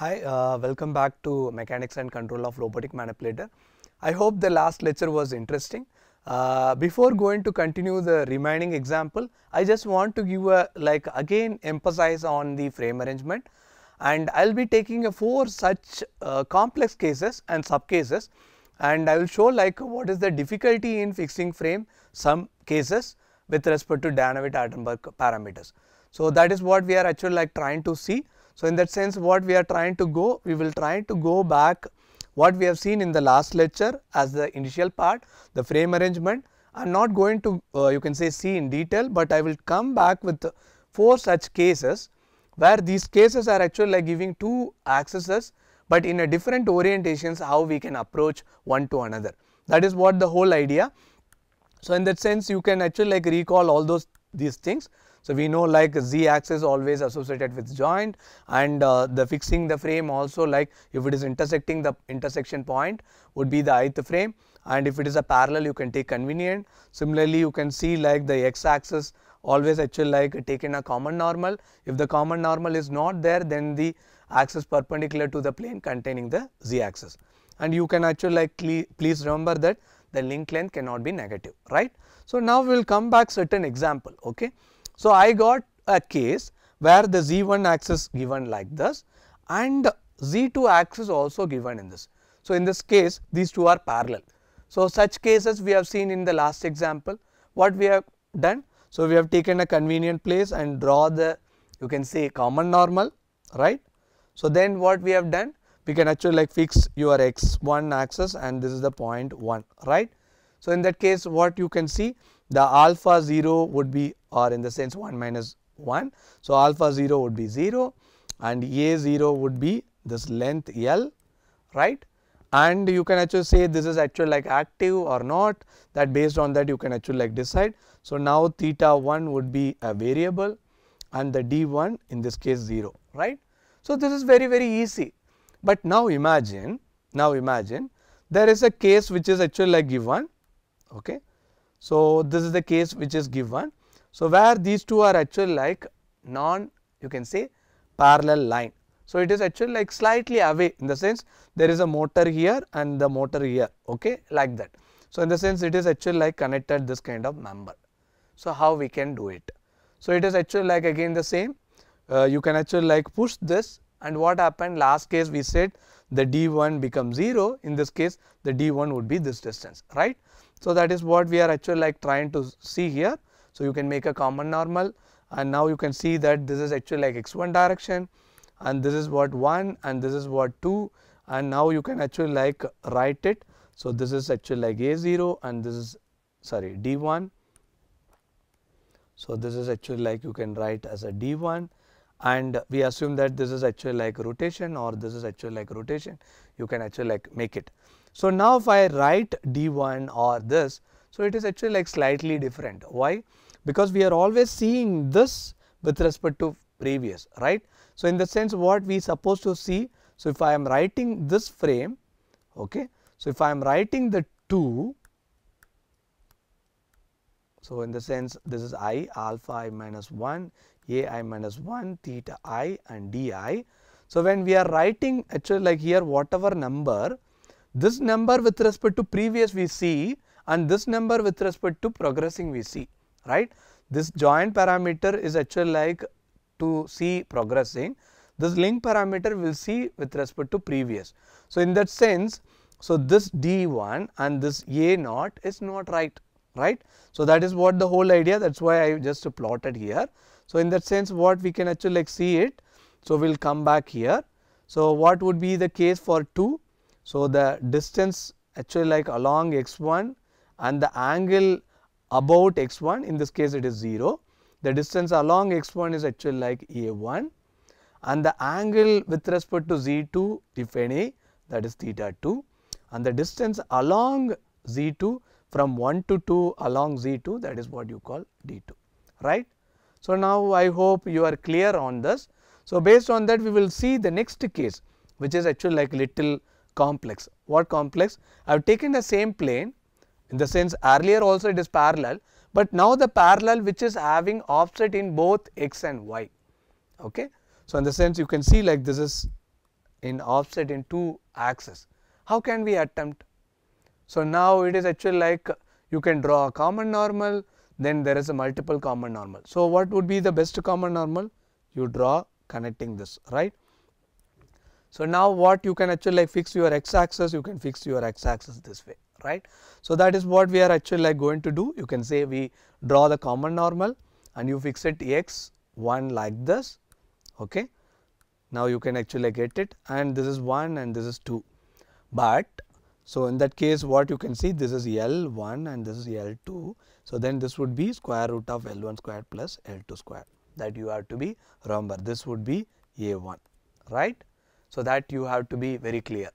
Hi, welcome back to Mechanics and Control of Robotic Manipulator. I hope the last lecture was interesting. Before going to continue the remaining example, I just want to give a again emphasize on the frame arrangement, and I will be taking a 4 such complex cases and sub cases, and I will show what is the difficulty in fixing frame some cases with respect to Danavit-Hartenberg parameters. So that is what we are actually trying to see. So in that sense, what we are trying to go, we will try to go back what we have seen in the last lecture as the initial part, the frame arrangement. I am not going to you can say see in detail, but I will come back with 4 such cases where these cases are actually giving 2 axes, but in a different orientations how we can approach one to another. That is what the whole idea. So in that sense, you can actually recall all these things. So we know z axis always associated with joint, and the fixing the frame also if it is intersecting, the intersection point would be the ith frame, and if it is a parallel you can take convenient. Similarly, you can see the x axis always actually taken a common normal. If the common normal is not there, then the axis perpendicular to the plane containing the z axis, and you can actually please remember that the link length cannot be negative, right. So now we will come back certain example, okay. So I got a case where the z1 axis given like this and z2 axis also given in this. So in this case, these two are parallel. So such cases we have seen in the last example. What we have done? So we have taken a convenient place and draw the common normal, right. So then what we have done? We can actually fix your x1 axis, and this is the point 1, right. So in that case, what you can see, the alpha 0 would be, or in the sense 1 minus 1. So alpha 0 would be 0, and a 0 would be this length L, right. And you can actually say this is actually active or not, that based on that you can actually decide. So now theta 1 would be a variable, and the d1 in this case 0, right. So this is very, very easy. But now imagine, there is a case which is actually given, okay. So this is the case which is given, so where these two are actually non, you can say, parallel line. So it is actually slightly away, in the sense there is a motor here and the motor here, okay, like that. So in the sense it is actually connected this kind of member. So how we can do it? So it is actually again the same, you can actually push this, and what happened last case we said the d1 becomes 0, in this case the d1 would be this distance, right. So that is what we are actually trying to see here. So you can make a common normal, and now you can see that this is actually x1 direction, and this is what 1, and this is what 2, and now you can actually write it. So this is actually a0, and this is sorry d1. So this is actually you can write as a d1, and we assume that this is actually rotation, or this is actually rotation, you can actually make it. So now if I write d1 or this, so it is actually slightly different. Why? Because we are always seeing this with respect to previous, right. So in the sense what we supposed to see, so if I am writing this frame, okay, so if I am writing the 2, so in the sense this is I, alpha I minus 1, a I minus 1, theta I and d I. So when we are writing actually here whatever number, this number with respect to previous we see, and this number with respect to progressing we see, right. This joint parameter is actually to see progressing, this link parameter will see with respect to previous. So in that sense, so this d1 and this a0 is not right, right. So that is what the whole idea, that is why I just plotted here. So in that sense what we can actually see it, so we will come back here. So what would be the case for 2? So the distance actually along x1 and the angle about x1, in this case it is 0. The distance along x1 is actually a1, and the angle with respect to z2, if any, that is theta 2, and the distance along z2 from 1 to 2 along z2, that is what you call d2, right. So now I hope you are clear on this. So based on that we will see the next case, which is actually little complex. What complex? I have taken the same plane, in the sense earlier also it is parallel, but now the parallel which is having offset in both x and y, okay. So in the sense you can see this is in offset in two axes. How can we attempt? So, now it is actually like you can draw a common normal, then there is a multiple common normal. So, what would be the best common normal? You draw connecting this, right. So, now what you can actually like fix your x axis, you can fix your x axis this way, right. So, that is what we are actually like going to do. You can say we draw the common normal and you fix it x 1 like this, okay. Now, you can actually get it, and this is 1 and this is 2. But so, in that case what you can see, this is L1 and this is L2. So, then this would be square root of L1 square plus L2 square, that you have to be, remember this would be A1, right. So, that you have to be very clear.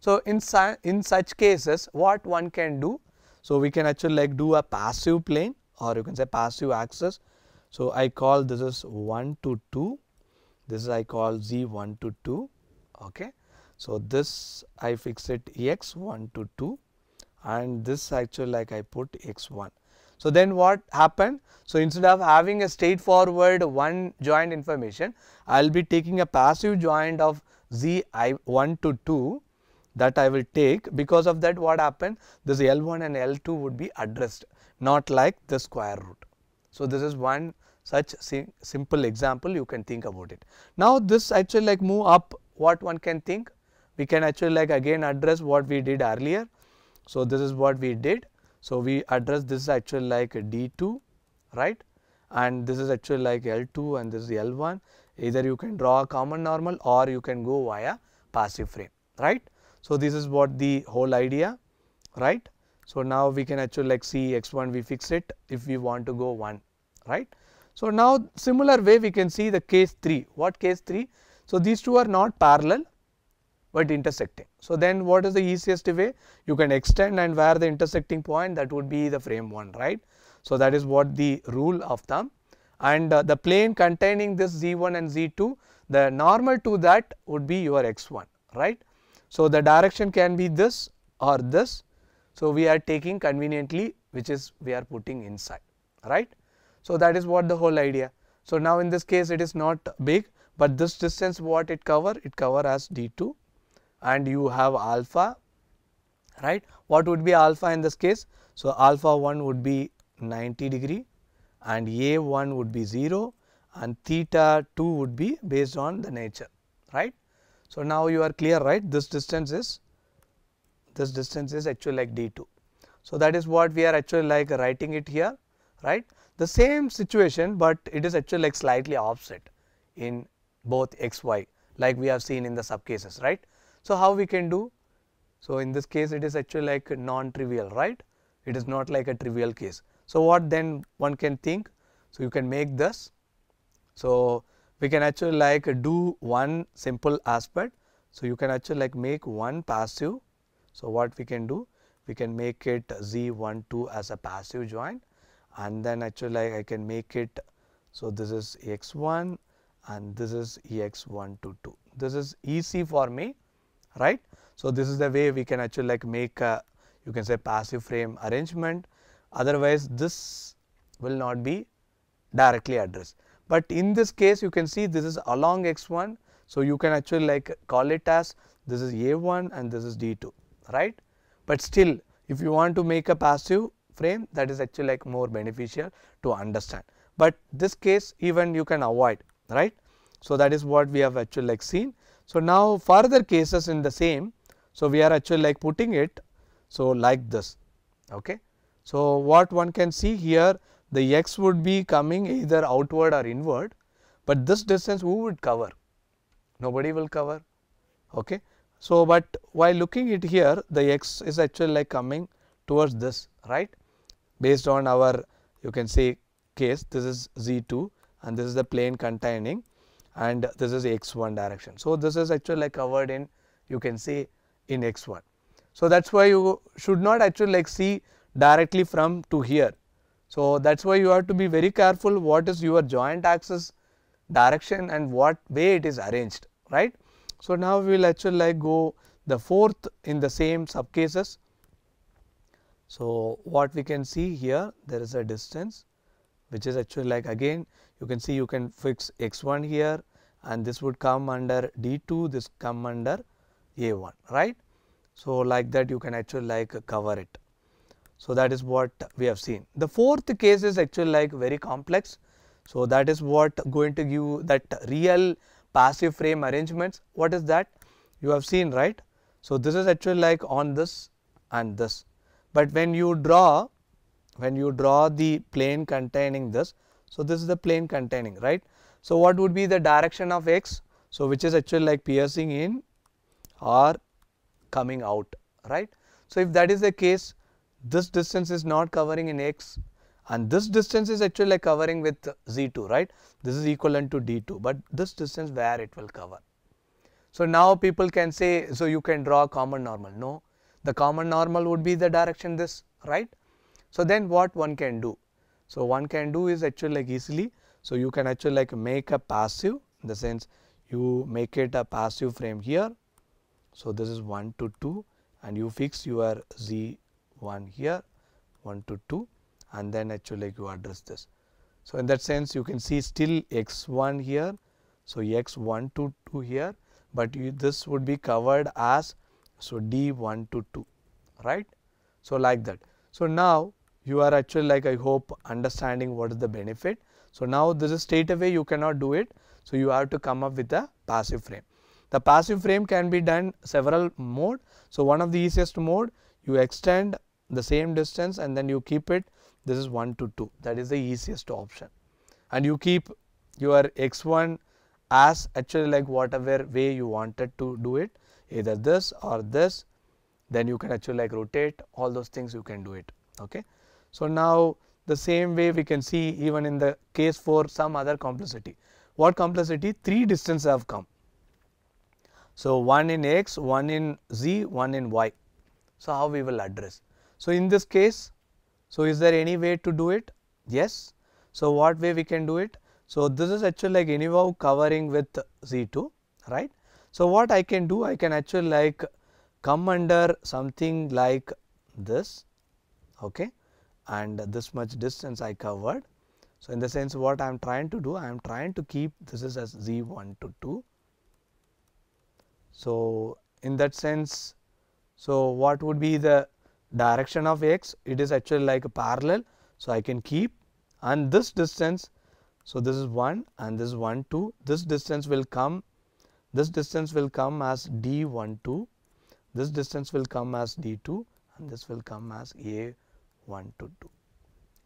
So, in such cases what one can do? So, we can actually like do a passive plane, or you can say passive axis. So, I call this is 1 to 2, this is I call Z1 to 2, okay. So, this I fix it x1 to 2 and this actually like I put x1. So, then what happened? So, instead of having a straightforward one joint information, I will be taking a passive joint of z1 to 2, that I will take. Because of that what happened? This L1 and L2 would be addressed, not like the square root. So, this is one such simple example you can think about it. Now, this actually like move up, what one can think? We can actually like again address what we did earlier. So, this is what we did. So, we address this actually like D2, right, and this is actually like L2 and this is L1. Either you can draw a common normal or you can go via passive frame, right. So, this is what the whole idea, right. So, now we can actually like see x1 we fix it if we want to go 1, right. So, now similar way we can see the case 3. What case 3? So, these two are not parallel, but intersecting. So, then what is the easiest way? You can extend, and where the intersecting point, that would be the frame 1, right. So, that is what the rule of thumb, and the plane containing this z1 and z2, the normal to that would be your x1, right. So, the direction can be this or this. So, we are taking conveniently which is we are putting inside, right. So, that is what the whole idea. So, now in this case it is not big, but this distance what it cover? It cover as d2. And you have alpha, right. What would be alpha in this case? So, alpha 1 would be 90 degree and a1 would be 0 and theta 2 would be based on the nature, right. So, now you are clear, right. This distance is actually like d2. So, that is what we are actually like writing it here, right. The same situation, but it is actually like slightly offset in both x, y, like we have seen in the sub cases, right. So, how we can do? So, in this case it is actually like non-trivial, right. It is not like a trivial case. So, what then one can think? So, you can make this. So, we can actually like do one simple aspect. So, you can actually like make one passive. So, what we can do? We can make it z1,2 as a passive joint, and then actually like I can make it. So, this is x1 and this is x1,2. This is easy for me, right. So, this is the way we can actually like make a, you can say, passive frame arrangement. Otherwise, this will not be directly addressed. But in this case you can see this is along x1. So, you can actually like call it as this is a1 and this is d2, right. But still if you want to make a passive frame, that is actually like more beneficial to understand. But this case even you can avoid, right. So, that is what we have actually like seen. So, now further cases in the same. So, we are actually like putting it so like this, okay. So, what one can see here, the x would be coming either outward or inward, but this distance who would cover? Nobody will cover, okay. So, but while looking it here, the x is actually like coming towards this, right. Based on our, you can say, case, this is z2 and this is the plane containing, and this is x1 direction. So, this is actually like covered in, you can say, in x1. So, that is why you should not actually like see directly from to here. So, that is why you have to be very careful what is your joint axis direction and what way it is arranged, right. So, now we will actually like go the fourth in the same sub cases. So, what we can see here, there is a distance which is actually like, again you can see you can fix x1 here and this would come under D2, this come under A1, right. So, like that you can actually like cover it. So, that is what we have seen. The fourth case is actually like very complex. So, that is what going to give that real passive frame arrangements. What is that? You have seen, right. So, this is actually like on this and this, but when you draw the plane containing this, so this is the plane containing, right. So, what would be the direction of x? So, which is actually like piercing in or coming out, right. So, if that is the case, this distance is not covering in x and this distance is actually like covering with z2, right. This is equivalent to d2, but this distance where it will cover. So, now people can say, so you can draw common normal. No, the common normal would be the direction this, right. So, then what one can do? So, one can do is actually like easily. So, you can actually like make a passive, in the sense you make it a passive frame here. So, this is 1 to 2 and you fix your z1 here 1 to 2 and then actually like you address this. So, in that sense you can see still x1 here. So, x1 to 2 here, but this would be covered as so d1 to 2, right. So, like that. So, now you are actually like I hope understanding what is the benefit. So, now this is straight away you cannot do it. So, you have to come up with a passive frame. The passive frame can be done several mode. So, one of the easiest mode, you extend the same distance and then you keep it, this is 1 to 2, that is the easiest option. And you keep your x1 as actually like whatever way you wanted to do it, either this or this, then you can actually like rotate, all those things you can do it, okay. So, now the same way we can see even in the case for some other complexity. What complexity? 3 distances have come. So, 1 in x, 1 in z, 1 in y. So, how we will address? So, in this case, so is there any way to do it? Yes. So, what way we can do it? So, this is actually like anyhow covering with z2, right. So, what I can do? I can actually like come under something like this, okay, and this much distance I covered. So, in the sense what I am trying to do? I am trying to keep this is as z1 to 2. So, in that sense, so what would be the direction of x? It is actually like a parallel. So, I can keep and this distance, so this is 1 and this is 1, 2. This distance will come as d1, 2. This distance will come as d2 and this will come as a1 to 2,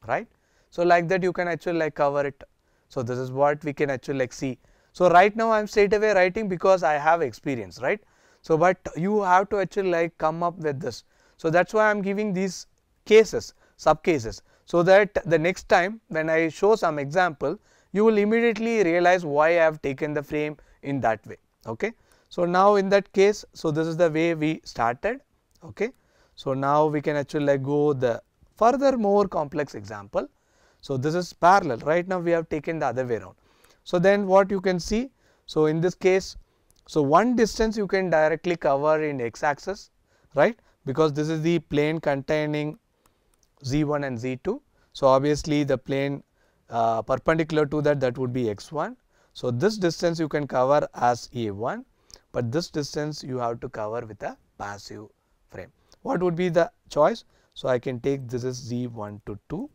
right. So, like that you can actually like cover it. So, this is what we can actually like see. So, right now I am straight away writing because I have experience, right. So, but you have to actually like come up with this. So, that is why I am giving these cases, sub cases. So, that the next time when I show some example, you will immediately realize why I have taken the frame in that way, okay. So, now in that case, so this is the way we started, okay. So, now we can actually like go the further more complex example. So, this is parallel, right now we have taken the other way around. So, then what you can see? So, in this case, so one distance you can directly cover in x axis, right, because this is the plane containing z1 and z2. So, obviously, the plane perpendicular to that, that would be x1. So, this distance you can cover as a1, but this distance you have to cover with a passive frame. What would be the choice? So, I can take this is z1 to 2,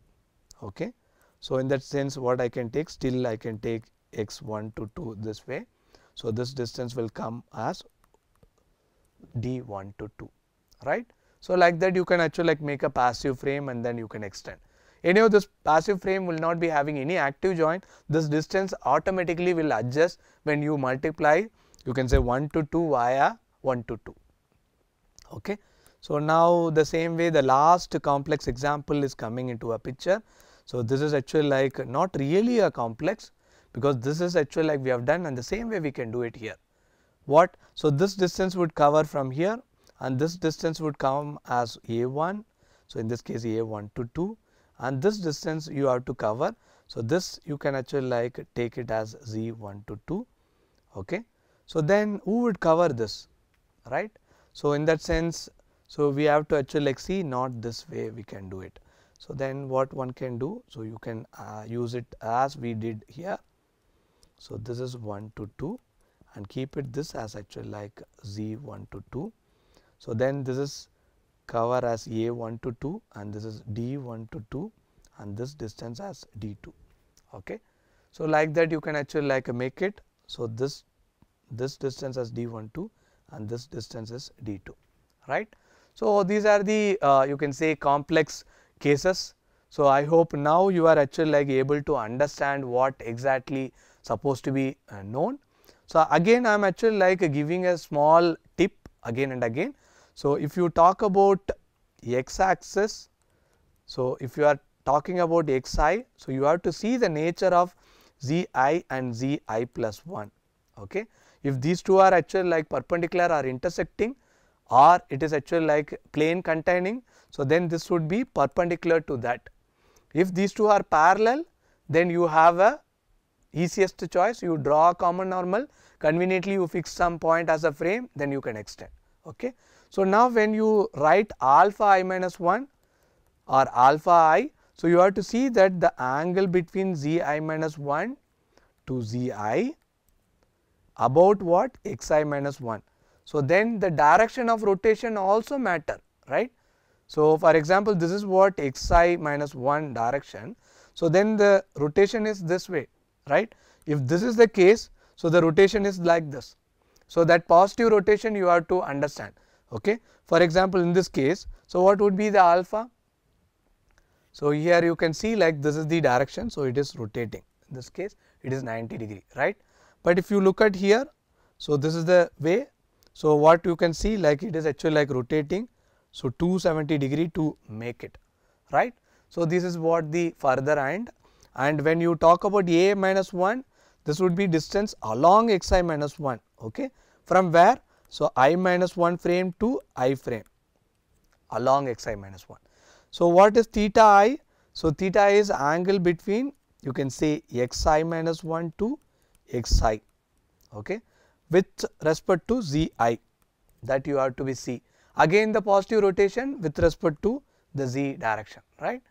okay. So, in that sense what I can take? Still I can take x1 to 2 this way. So, this distance will come as d1 to 2, right. So, like that you can actually like make a passive frame and then you can extend. Anyhow, this passive frame will not be having any active joint. This distance automatically will adjust when you multiply, you can say 1 to 2 via 1 to 2, okay. So, now the same way the last complex example is coming into a picture. So, this is actually like not really a complex, because this is actually like we have done, and the same way we can do it here. What? So, this distance would cover from here and this distance would come as a1. So, in this case a1 to 2 and this distance you have to cover. So, this you can actually like take it as z1 to 2, okay. So, then who would cover this, right. So, in that sense, so we have to actually like see not this way we can do it. So, then what one can do? So, you can use it as we did here. So this is 1 to 2 and keep it this as actually like Z 1 to 2. So then this is cover as A 1 to 2 and this is D 1 to 2 and this distance as D2. Okay. So like that you can actually like make it. So this distance as D12 and this distance is D2, right. So these are the you can say complex cases. So I hope now you are actually like able to understand what exactly supposed to be known. So again I am actually like giving a small tip again and again. So if you talk about x axis, so if you are talking about xi, so you have to see the nature of zi and zi plus 1. Okay. If these two are actually like perpendicular or intersecting or it is actually like plane containing, so then this would be perpendicular to that. If these two are parallel, then you have a easiest choice, you draw a common normal, conveniently you fix some point as a frame, then you can extend. Okay. So now when you write alpha I minus 1 or alpha I, so you have to see that the angle between zi minus 1 to zi about what xi minus 1. So then the direction of rotation also matter, right. So for example this is what xi minus 1 direction. So then the rotation is this way, right. If this is the case, so the rotation is like this. So that positive rotation you have to understand. Okay. For example in this case, so what would be the alpha? So here you can see like this is the direction, so it is rotating, in this case it is 90 degree, right. But if you look at here, so this is the way, so what you can see like it is actually like rotating, so 270 degree to make it, right. So this is what the further end. And when you talk about A minus 1, this would be distance along xi minus 1, okay. From where? So I minus 1 frame to I frame along xi minus 1. So what is theta I? So theta I is angle between, you can say xi minus 1 to xi, okay, with respect to zi, that you have to be see. Again the positive rotation with respect to the z direction, right.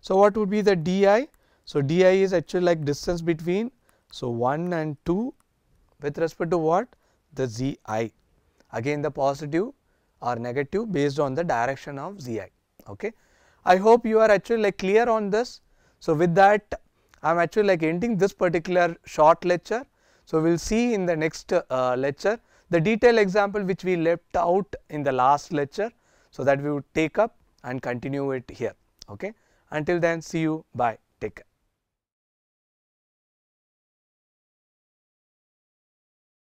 So what would be the di? So di is actually like distance between, so 1 and 2 with respect to what? The zi. Again the positive or negative based on the direction of zi, okay. I hope you are actually like clear on this. So with that I am actually like ending this particular short lecture. So we will see in the next lecture the detailed example which we left out in the last lecture. So that we would take up and continue it here, okay. Until then, see you, bye, take care.